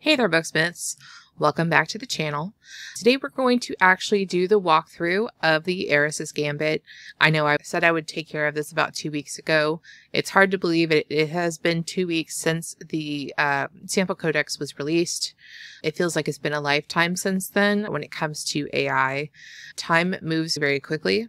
Hey there, BookSmiths. Welcome back to the channel. Today we're going to actually do the walkthrough of The Heiress's Gambit. I know I said I would take care of this about 2 weeks ago. It's hard to believe it has been 2 weeks since the sample codex was released. It feels like it's been a lifetime since then. When it comes to AI, time moves very quickly.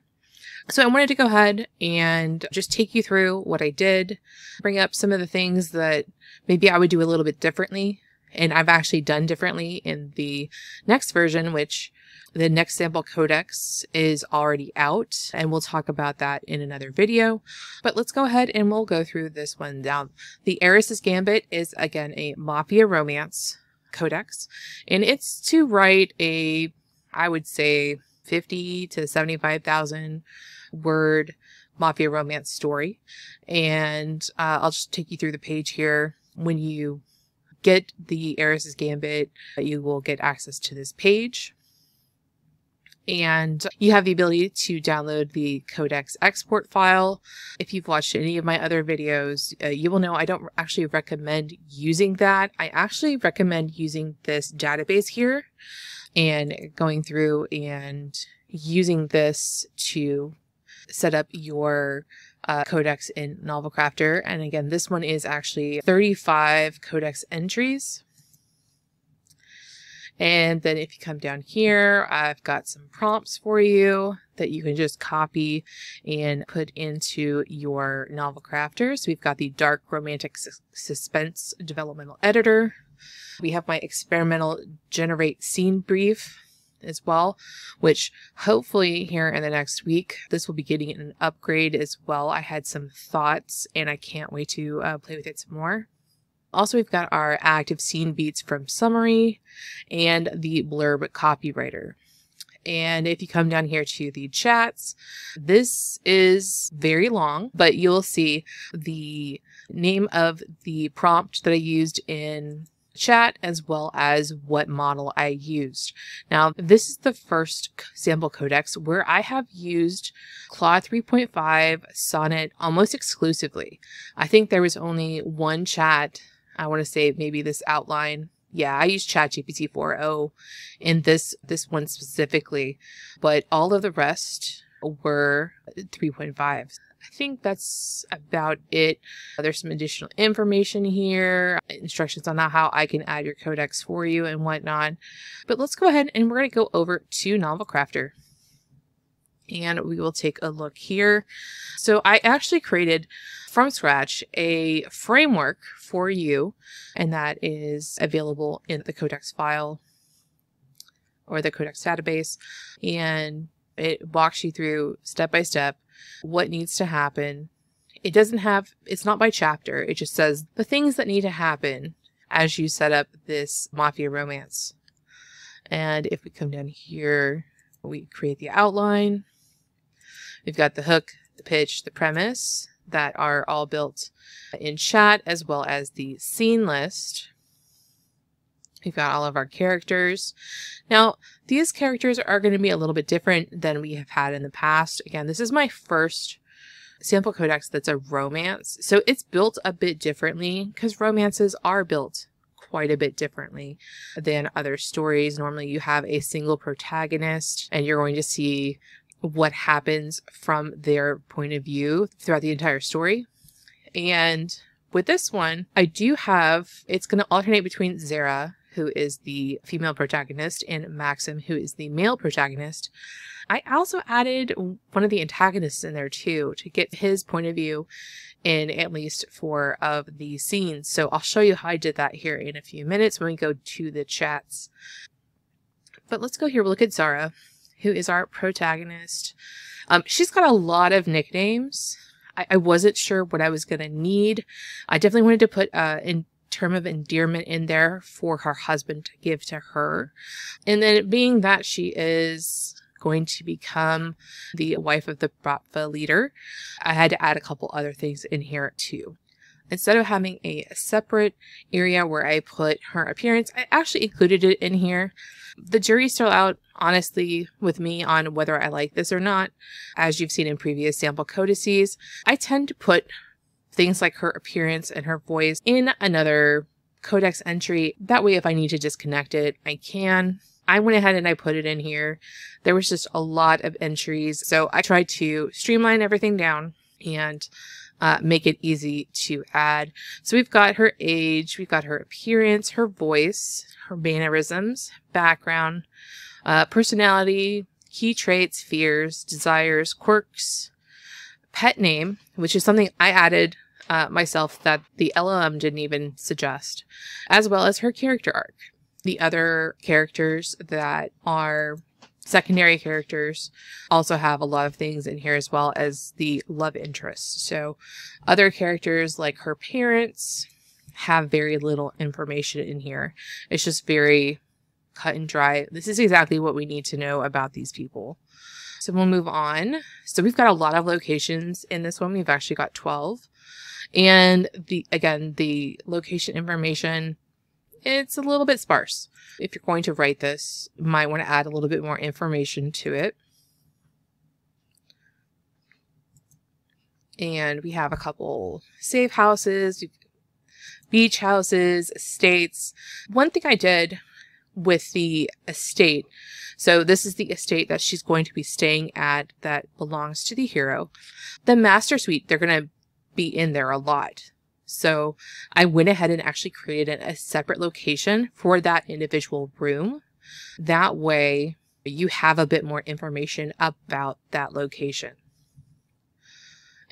So I wanted to go ahead and just take you through what I did, bring up some of the things that maybe I would do a little bit differently. And I've actually done differently in the next version, which the next sample codex is already out. And we'll talk about that in another video. But let's go ahead and we'll go through this one down. The Heiress's Gambit is, again, a mafia romance codex. And it's to write a, I would say, 50 to 75,000 word mafia romance story. And I'll just take you through the page here. When you get The Heiress's Gambit, you will get access to this page. And you have the ability to download the codex export file. If you've watched any of my other videos, you will know I don't actually recommend using that. I actually recommend using this database here and going through and using this to set up your codex in Novel Crafter. And again, this one is actually 35 codex entries. And then if you come down here, I've got some prompts for you that you can just copy and put into your Novel Crafter. So we've got the Dark Romantic Suspense Developmental Editor. We have my Experimental Generate Scene Brief as well, which hopefully here in the next week, this will be getting an upgrade as well. I had some thoughts and I can't wait to play with it some more. Also, we've got our active scene beats from summary and the blurb copywriter. And if you come down here to the chats, this is very long, but you'll see the name of the prompt that I used in chat as well as what model I used. Now, this is the first sample codex where I have used Claude 3.5 Sonnet almost exclusively. I think there was only one chat. I want to say maybe this outline. Yeah, I use ChatGPT 4o in this one specifically, but all of the rest were 3.5. I think that's about it. There's some additional information here, instructions on how I can add your codex for you and whatnot. But let's go ahead and we're going to go over to Novel Crafter. And we will take a look here. So I actually created from scratch a framework for you, and that is available in the codex file or the codex database. And it walks you through step by step what needs to happen. It doesn't have, it's not by chapter. It just says the things that need to happen as you set up this mafia romance. And if we come down here, we create the outline. We've got the hook, the pitch, the premise that are all built in chat, as well as the scene list. We've got all of our characters. Now, these characters are going to be a little bit different than we have had in the past. Again, this is my first sample codex that's a romance. So it's built a bit differently because romances are built quite a bit differently than other stories. Normally you have a single protagonist and you're going to see what happens from their point of view throughout the entire story. And with this one, I do have, it's going to alternate between Zara, who is the female protagonist, and Maxim, who is the male protagonist. I also added one of the antagonists in there too, to get his point of view in at least 4 of the scenes. So I'll show you how I did that here in a few minutes when we go to the chats. But let's go here, we'll look at Zara, who is our protagonist. She's got a lot of nicknames. I wasn't sure what I was going to need. I definitely wanted to put in term of endearment in there for her husband to give to her. And then being that she is going to become the wife of the Bratva leader, I had to add a couple other things in here too. Instead of having a separate area where I put her appearance, I actually included it in here. The jury's still out, honestly, with me on whether I like this or not. As you've seen in previous sample codices, I tend to put things like her appearance and her voice in another codex entry. That way, if I need to disconnect it, I can. I went ahead and I put it in here. There was just a lot of entries. So I tried to streamline everything down and make it easy to add. So we've got her age, we've got her appearance, her voice, her mannerisms, background, personality, key traits, fears, desires, quirks, pet name, which is something I added myself that the LLM didn't even suggest, as well as her character arc. The other characters that are secondary characters also have a lot of things in here, as well as the love interest. So other characters like her parents have very little information in here. It's just very cut and dry. This is exactly what we need to know about these people. So we'll move on. So we've got a lot of locations in this one. We've actually got 12. And again, the location information, it's a little bit sparse. If you're going to write this, you might want to add a little bit more information to it. And we have a couple safe houses, beach houses, estates. One thing I did with the estate, so this is the estate that she's going to be staying at that belongs to the hero. The master suite, they're going to be in there a lot. So I went ahead and actually created a separate location for that individual room. That way you have a bit more information about that location.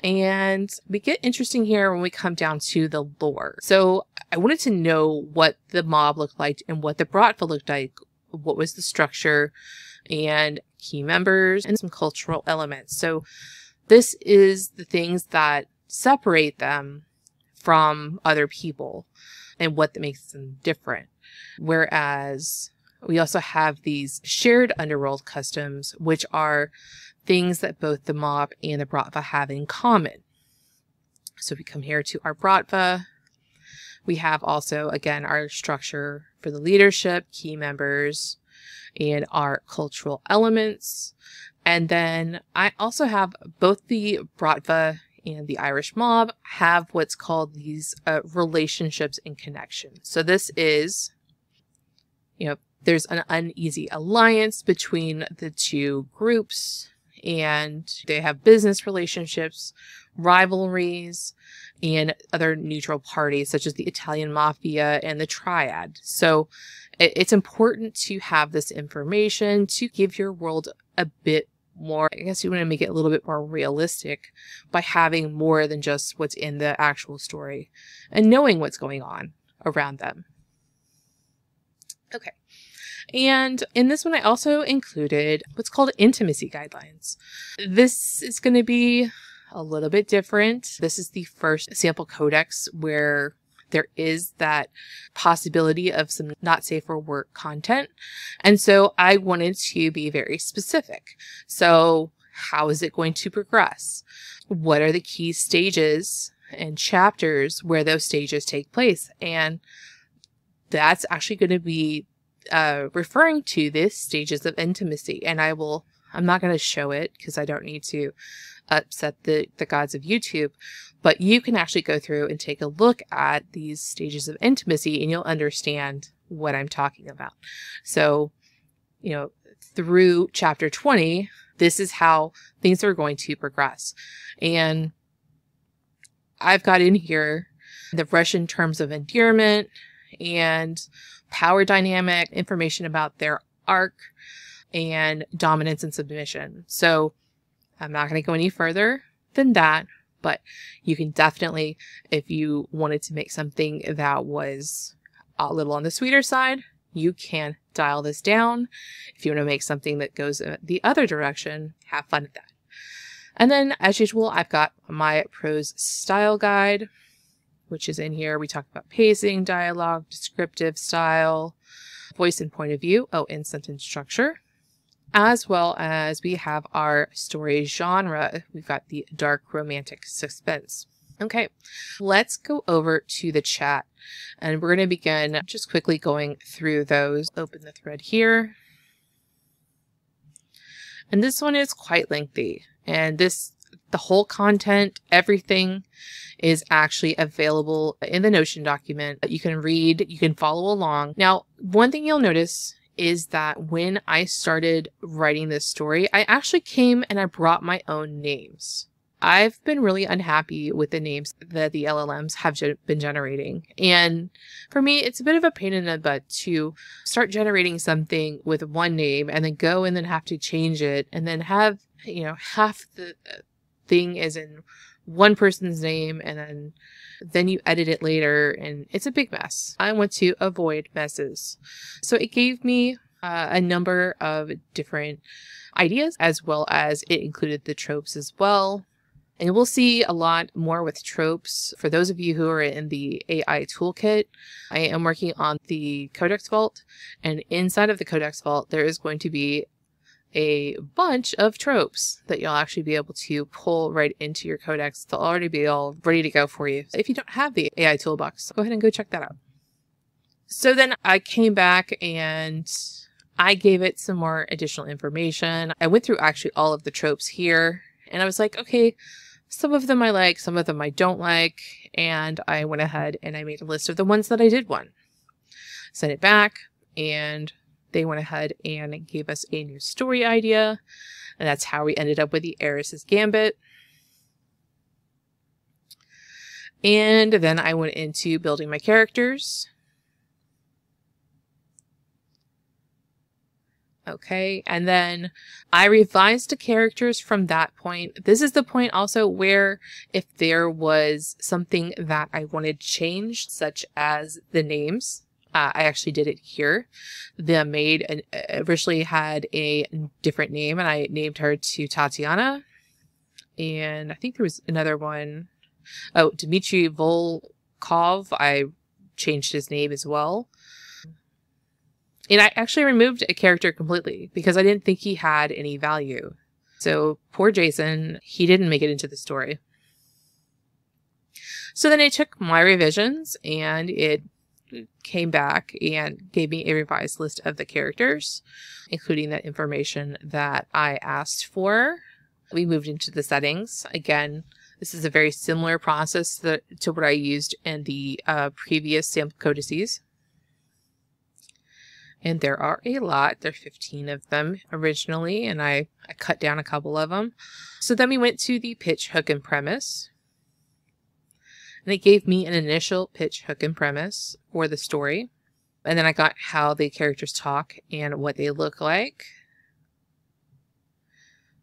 And we get interesting here when we come down to the lore. So I wanted to know what the mob looked like and what the Bratva looked like, what was the structure and key members and some cultural elements. So this is the things that separate them from other people and what makes them different. Whereas we also have these shared underworld customs, which are things that both the mob and the Bratva have in common. So if we come here to our Bratva, we have also, again, our structure for the leadership, key members, and our cultural elements. And then I also have both the Bratva and the Irish mob have what's called these relationships and connections. So this is, you know, there's an uneasy alliance between the two groups, and they have business relationships, rivalries, and other neutral parties such as the Italian mafia and the triad. So it's important to have this information to give your world a bit more, I guess you want to make it a little bit more realistic by having more than just what's in the actual story and knowing what's going on around them. Okay. And in this one, I also included what's called intimacy guidelines. This is going to be a little bit different. This is the first sample codex where there is that possibility of some not safe for work content. And so I wanted to be very specific. So how is it going to progress? What are the key stages and chapters where those stages take place? And that's actually going to be referring to this stages of intimacy. And I'm not going to show it because I don't need to upset the gods of YouTube, but you can actually go through and take a look at these stages of intimacy and you'll understand what I'm talking about. So, you know, through chapter 20, this is how things are going to progress. And I've got in here the Russian terms of endearment and power dynamic, information about their arc, and dominance and submission. So I'm not going to go any further than that, but you can definitely, if you wanted to make something that was a little on the sweeter side, you can dial this down. If you want to make something that goes the other direction, have fun with that. And then as usual, I've got my prose style guide, which is in here. We talk about pacing, dialogue, descriptive style, voice and point of view, and sentence structure. As well as we have our story genre. We've got the dark romantic suspense. Okay, let's go over to the chat and we're going to begin just quickly going through those. Open the thread here. And this one is quite lengthy. And this the whole content, everything is actually available in the Notion document that you can read, you can follow along. Now, one thing you'll notice is that when I started writing this story, I actually came and I brought my own names. I've been really unhappy with the names that the LLMs have been generating. And for me, it's a bit of a pain in the butt to start generating something with one name and then go and then have to change it and then have, you know, half the thing is in one person's name and then you edit it later and it's a big mess. I want to avoid messes. So it gave me a number of different ideas, as well as it included the tropes as well. And we'll see a lot more with tropes. For those of you who are in the AI toolkit, I am working on the Codex Vault, and inside of the Codex Vault, there is going to be a bunch of tropes that you'll actually be able to pull right into your codex. They'll already be all ready to go for you. If you don't have the AI toolbox, go ahead and go check that out. So then I came back and I gave it some more additional information. I went through actually all of the tropes here and I was like, okay, some of them I like, some of them I don't like. And I went ahead and I made a list of the ones that I did want. Sent it back and they went ahead and gave us a new story idea. And that's how we ended up with The Heiress's Gambit. And then I went into building my characters. Okay, and then I revised the characters from that point. This is the point also where if there was something that I wanted changed, such as the names, I actually did it here. The maid originally had a different name and I named her to Tatiana. And I think there was another one. Oh, Dmitry Volkov. I changed his name as well. And I actually removed a character completely because I didn't think he had any value. So poor Jason, he didn't make it into the story. So then I took my revisions and it came back and gave me a revised list of the characters, including that information that I asked for. We moved into the settings. Again, this is a very similar process to what I used in the previous sample codices. And there are a lot. There are 15 of them originally, and I cut down a couple of them. So then we went to the pitch, hook, and premise. And it gave me an initial pitch, hook, and premise for the story. And then I got how the characters talk and what they look like.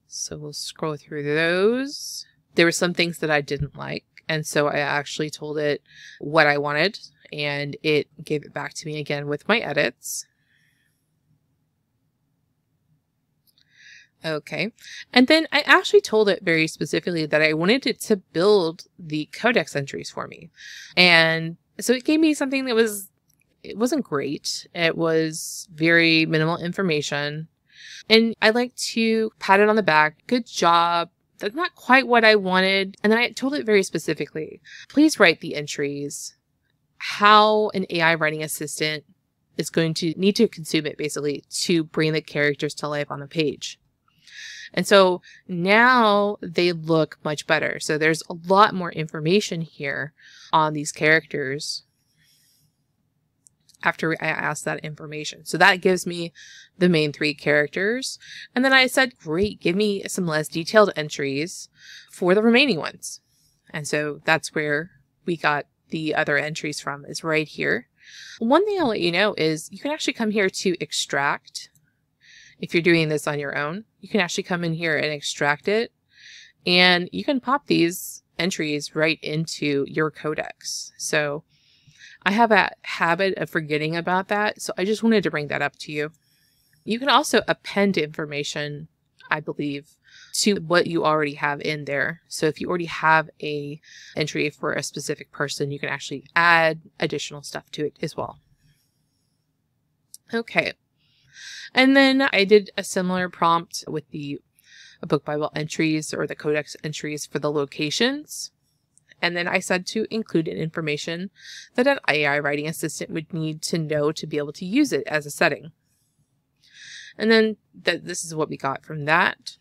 So we'll scroll through those. There were some things that I didn't like. And so I actually told it what I wanted, and it gave it back to me again with my edits. Okay, and then I actually told it very specifically that I wanted it to build the codex entries for me. And so it gave me something that was, it wasn't great. It was very minimal information. And I like to pat it on the back. Good job. That's not quite what I wanted. And then I told it very specifically, please write the entries, how an AI writing assistant is going to need to consume it basically to bring the characters to life on the page. And so now they look much better. So there's a lot more information here on these characters after I asked that information. So that gives me the main three characters. And then I said, great, give me some less detailed entries for the remaining ones. And so that's where we got the other entries from, is right here. One thing I'll let you know is you can actually come here to extract. If you're doing this on your own, you can actually come in here and extract it, and you can pop these entries right into your codex. So I have a habit of forgetting about that. So I just wanted to bring that up to you. You can also append information, I believe, to what you already have in there. So if you already have a entry for a specific person, you can actually add additional stuff to it as well. Okay. And then I did a similar prompt with the book Bible entries or the codex entries for the locations. And then I said to include information that an AI writing assistant would need to know to be able to use it as a setting. And then this is what we got from that.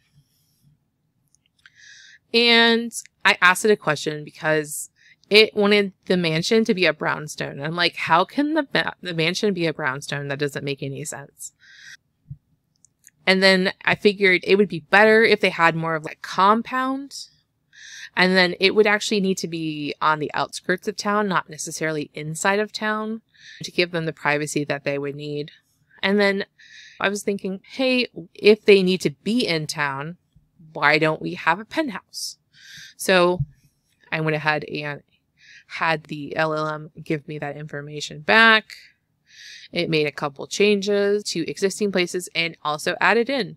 And I asked it a question because it wanted the mansion to be a brownstone. I'm like, how can the mansion be a brownstone? That doesn't make any sense. And then I figured it would be better if they had more of like compound. And then it would actually need to be on the outskirts of town, not necessarily inside of town, to give them the privacy that they would need. And then I was thinking, hey, if they need to be in town, why don't we have a penthouse? So I went ahead and had the LLM give me that information back. It made a couple changes to existing places and also added in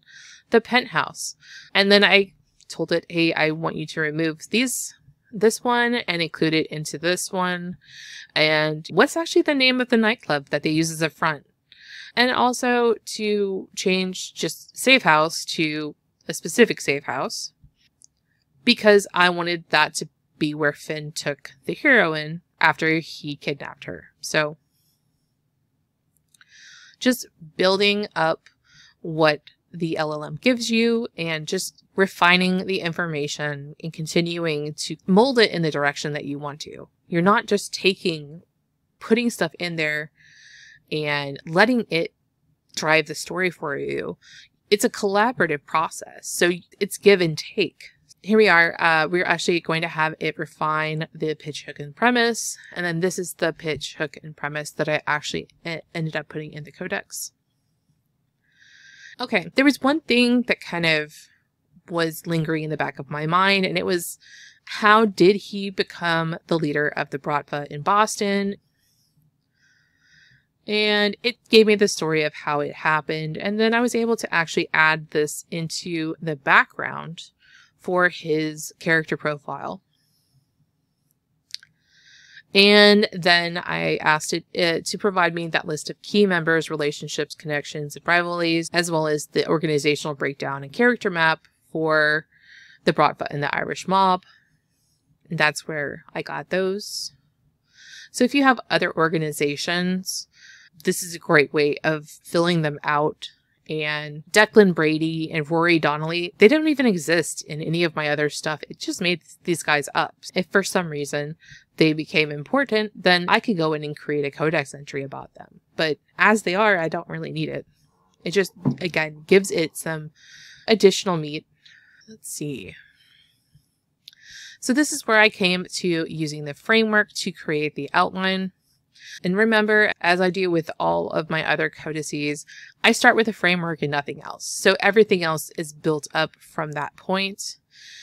the penthouse. And then I told it, hey, I want you to remove this one and include it into this one. And what's actually the name of the nightclub that they use as a front? And also to change just safe house to a specific safe house, because I wanted that to be where Finn took the heroine after he kidnapped her. So just building up what the LLM gives you and just refining the information and continuing to mold it in the direction that you want to. You're not just putting stuff in there and letting it drive the story for you. It's a collaborative process. So it's give and take. Here we are. We're actually going to have it refine the pitch, hook, and premise. And then this is the pitch, hook, and premise that I actually ended up putting in the codex. Okay. There was one thing that kind of was lingering in the back of my mind, and it was, how did he become the leader of the Bratva in Boston? And it gave me the story of how it happened. And then I was able to actually add this into the background for his character profile. And then I asked it to provide me that list of key members, relationships, connections, and rivalries, as well as the organizational breakdown and character map for the Bratva and the Irish mob. And that's where I got those. So if you have other organizations, this is a great way of filling them out. And Declan Brady and Rory Donnelly, they don't even exist in any of my other stuff. It just made these guys up. If for some reason they became important, then I could go in and create a codex entry about them. But as they are, I don't really need it. It just, again, gives it some additional meat. Let's see. So this is where I came to using the framework to create the outline. And remember, as I do with all of my other codices, I start with a framework and nothing else. So everything else is built up from that point.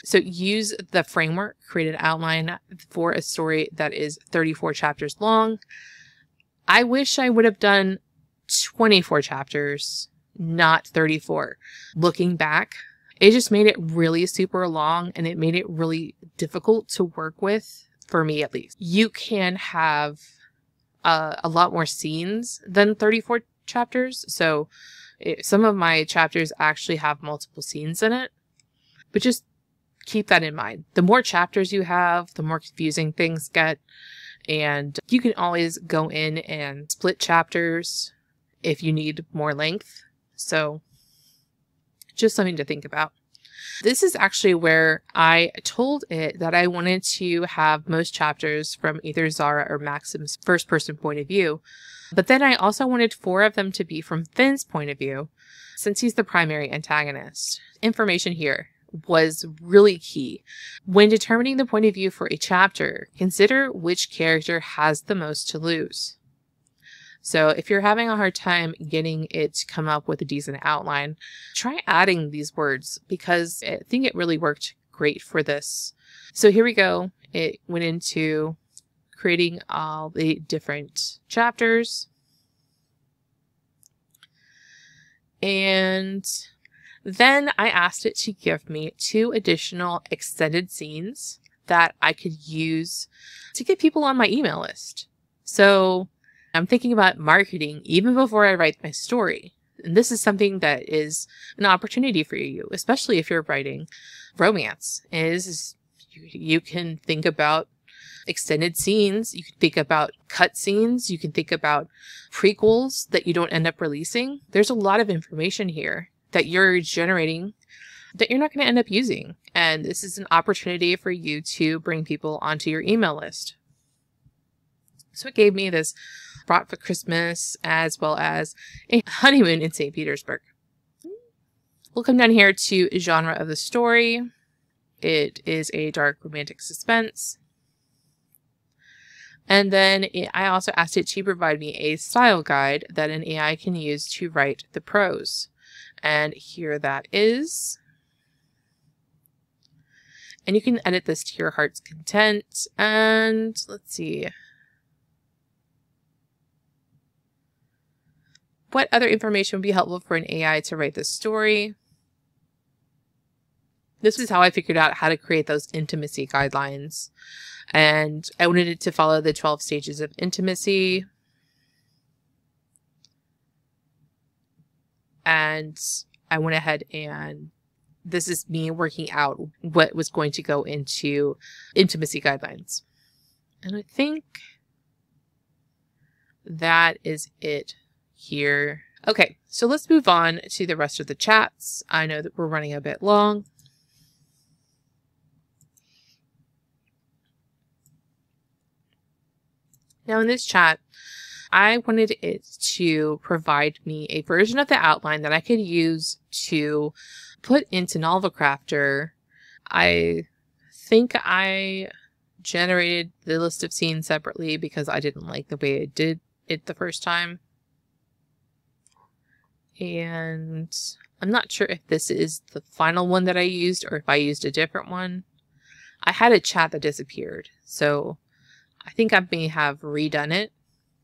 So use the framework, create an outline for a story that is 34 chapters long. I wish I would have done 24 chapters, not 34. Looking back, it just made it really super long, and it made it really difficult to work with, for me at least. You can have a lot more scenes than 34 chapters. So some of my chapters actually have multiple scenes in it, but just keep that in mind. The more chapters you have, the more confusing things get, and you can always go in and split chapters if you need more length. So just something to think about. This is actually where I told it that I wanted to have most chapters from either Zara or Maxim's first-person point of view, but then I also wanted 4 of them to be from Finn's point of view, since he's the primary antagonist. Information here was really key. When determining the point of view for a chapter, consider which character has the most to lose. So if you're having a hard time getting it to come up with a decent outline, try adding these words, because I think it really worked great for this. So here we go. It went into creating all the different chapters. And then I asked it to give me 2 additional extended scenes that I could use to get people on my email list. So I'm thinking about marketing even before I write my story. And this is something that is an opportunity for you, especially if you're writing romance, is you can think about extended scenes. You can think about cut scenes. You can think about prequels that you don't end up releasing. There's a lot of information here that you're generating that you're not going to end up using. And this is an opportunity for you to bring people onto your email list. So it gave me this Brat for Christmas, as well as a Honeymoon in St. Petersburg. We'll come down here to genre of the story. It is a dark romantic suspense. And then I also asked it to provide me a style guide that an AI can use to write the prose. And here that is. And you can edit this to your heart's content. And let's see. What other information would be helpful for an AI to write this story? This is how I figured out how to create those intimacy guidelines. And I wanted it to follow the 12 stages of intimacy. And I went ahead and this is me working out what was going to go into intimacy guidelines. And I think that is it here. Okay, so let's move on to the rest of the chats. I know that we're running a bit long. Now in this chat, I wanted it to provide me a version of the outline that I could use to put into Novel Crafter. I think I generated the list of scenes separately because I didn't like the way it did it the first time. And I'm not sure if this is the final one that I used or if I used a different one. I had a chat that disappeared, so I think I may have redone it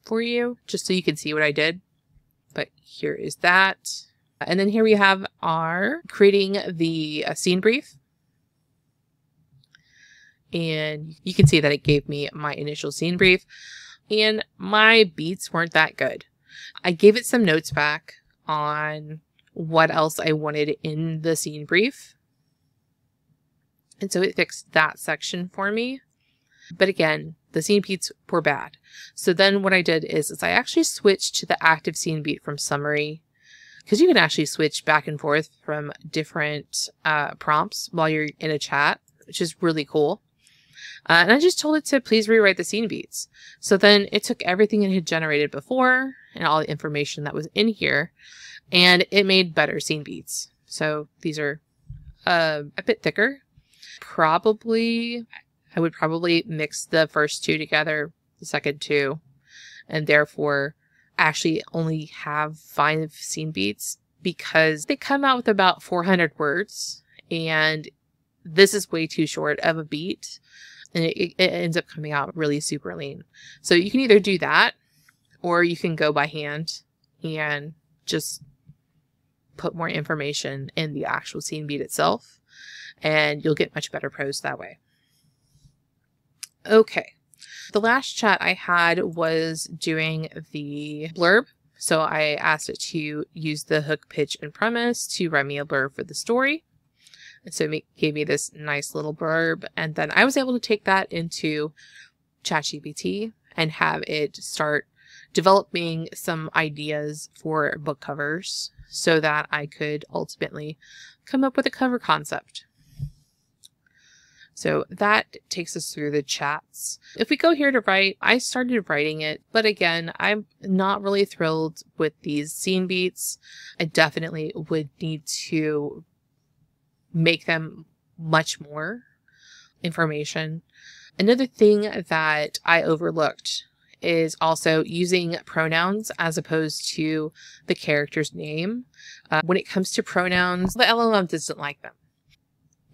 for you just so you can see what I did. But here is that. And then here we have our creating the scene brief. And you can see that it gave me my initial scene brief. And my beats weren't that good. I gave it some notes back on what else I wanted in the scene brief. And so it fixed that section for me. But again, the scene beats were bad. So then what I did is I actually switched to the active scene beat from summary, because you can actually switch back and forth from different prompts while you're in a chat, which is really cool. And I just told it to please rewrite the scene beats. So then it took everything it had generated before and all the information that was in here, and it made better scene beats. So these are a bit thicker. Probably, I would probably mix the first two together, the second two, and therefore actually only have 5 scene beats, because they come out with about 400 words, and this is way too short of a beat, and it ends up coming out really super lean. So you can either do that, or you can go by hand and just put more information in the actual scene beat itself, and you'll get much better prose that way. Okay, the last chat I had was doing the blurb. So I asked it to use the hook, pitch, and premise to write me a blurb for the story. And so it gave me this nice little blurb. And then I was able to take that into ChatGPT and have it start developing some ideas for book covers so that I could ultimately come up with a cover concept. So that takes us through the chats. If we go here to write, I started writing it, but again, I'm not really thrilled with these scene beats. I definitely would need to make them much more information. Another thing that I overlooked is also using pronouns as opposed to the character's name. When it comes to pronouns, the LLM doesn't like them.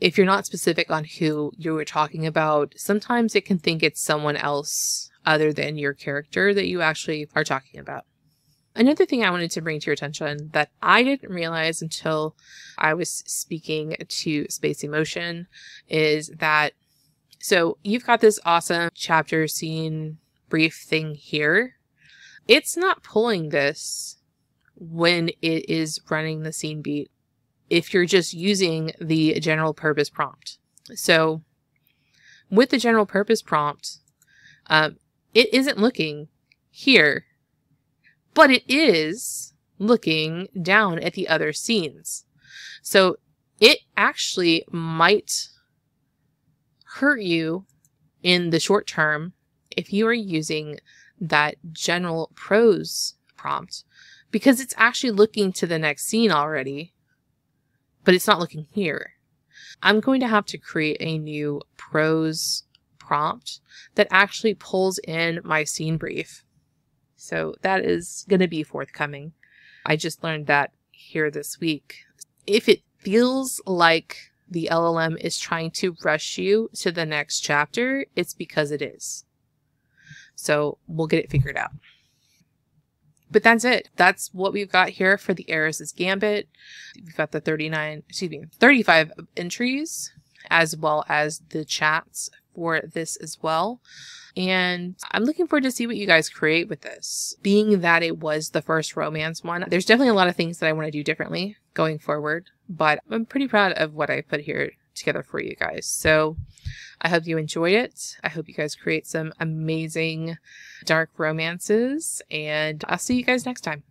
If you're not specific on who you were talking about, sometimes it can think it's someone else other than your character that you actually are talking about. Another thing I wanted to bring to your attention that I didn't realize until I was speaking to Spacey Motion is that, so you've got this awesome chapter scene brief thing here. It's not pulling this when it is running the scene beat, if you're just using the general purpose prompt. So with the general purpose prompt, it isn't looking here, but it is looking down at the other scenes. So it actually might hurt you in the short term if you are using that general prose prompt, because it's actually looking to the next scene already, but it's not looking here. I'm going to have to create a new prose prompt that actually pulls in my scene brief. So that is going to be forthcoming. I just learned that here this week. If it feels like the LLM is trying to rush you to the next chapter, it's because it is. So we'll get it figured out. But that's it. That's what we've got here for The Heiress's Gambit. We've got the 35 entries, as well as the chats for this as well. And I'm looking forward to see what you guys create with this. Being that it was the first romance one, there's definitely a lot of things that I want to do differently going forward, but I'm pretty proud of what I put here together for you guys. So I hope you enjoyed it. I hope you guys create some amazing dark romances, and I'll see you guys next time.